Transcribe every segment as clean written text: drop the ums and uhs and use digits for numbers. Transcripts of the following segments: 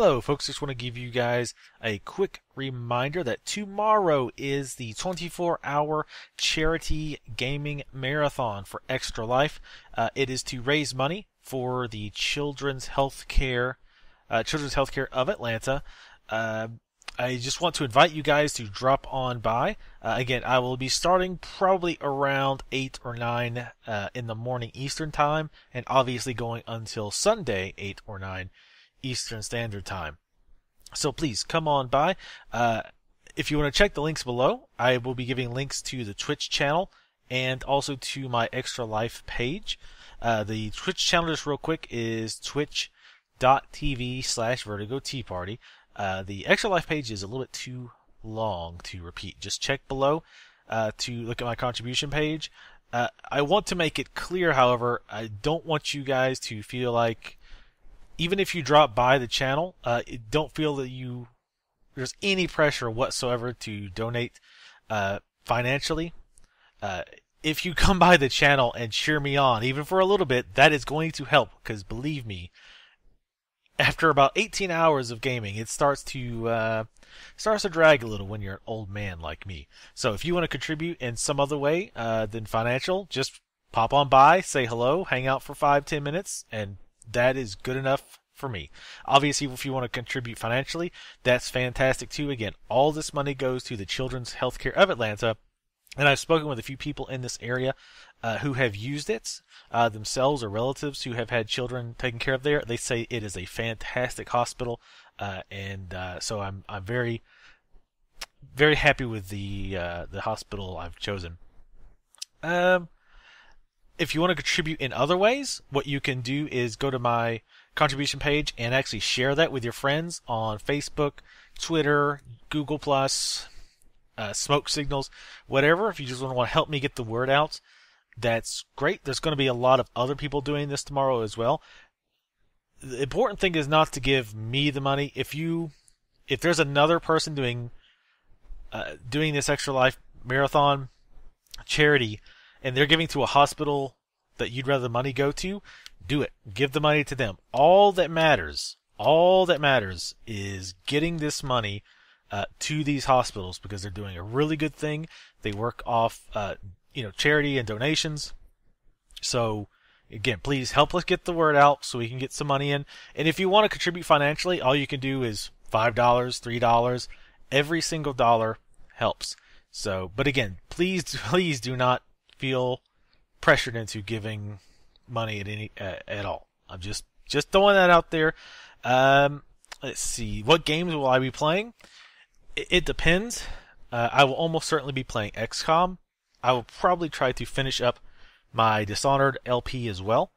Hello folks, just want to give you guys a quick reminder that tomorrow is the 24-hour charity gaming marathon for Extra Life. It is to raise money for the Children's Healthcare of Atlanta. I just want to invite you guys to drop on by. Again, I will be starting probably around 8 or 9 in the morning Eastern Time, and obviously going until Sunday 8 or 9 Eastern Standard Time. So please come on by. If you want to check the links below, I will be giving links to the Twitch channel and also to my Extra Life page. The Twitch channel, just real quick, is twitch.tv/vertigo teaparty. The Extra Life page is a little bit too long to repeat. Just check below to look at my contribution page. I want to make it clear, however, I don't want you guys to feel like, even if you drop by the channel, don't feel that there's any pressure whatsoever to donate financially. If you come by the channel and cheer me on, even for a little bit, that is going to help, because believe me, after about 18 hours of gaming, it starts to drag a little when you're an old man like me. So if you want to contribute in some other way than financial, just pop on by, say hello, hang out for 5-10 minutes, and that is good enough for me. Obviously, if you want to contribute financially, that's fantastic too. Again, all this money goes to the Children's Healthcare of Atlanta, and I've spoken with a few people in this area who have used it themselves or relatives who have had children taken care of there. They say it is a fantastic hospital, so I'm very, very happy with the hospital I've chosen. If you want to contribute in other ways, what you can do is go to my contribution page and actually share that with your friends on Facebook, Twitter, Google+, smoke signals, whatever. If you just want to help me get the word out, that's great. There's going to be a lot of other people doing this tomorrow as well. The important thing is not to give me the money. If there's another person doing this Extra Life marathon charity, and they're giving to a hospital that you'd rather the money go to, do it. Give the money to them. All that matters is getting this money to these hospitals, because they're doing a really good thing. They work off charity and donations. So again, please help us get the word out so we can get some money in. And if you want to contribute financially, all you can do is $5, $3. Every single dollar helps. So, but again, please do not feel pressured into giving money at all. I'm just throwing that out there. Let's see, what games will I be playing? It depends. I will almost certainly be playing XCOM. I will probably try to finish up my Dishonored LP as well,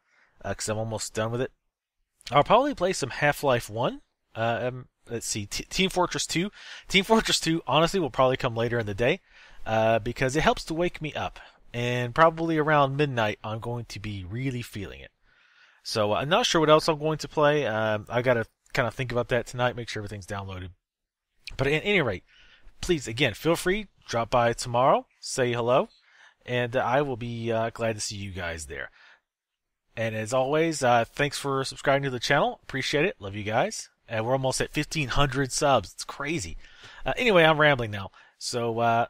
because I'm almost done with it. I'll probably play some Half-Life 1. Let's see, Team Fortress 2. Team Fortress 2 honestly will probably come later in the day, because it helps to wake me up. And probably around midnight, I'm going to be really feeling it. So I'm not sure what else I'm going to play. I got to kind of think about that tonight, make sure everything's downloaded. But at any rate, please, again, feel free, drop by tomorrow, say hello, and I will be glad to see you guys there. And as always, thanks for subscribing to the channel. Appreciate it. Love you guys. And we're almost at 1,500 subs. It's crazy. Anyway, I'm rambling now. So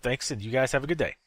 thanks, and you guys have a good day.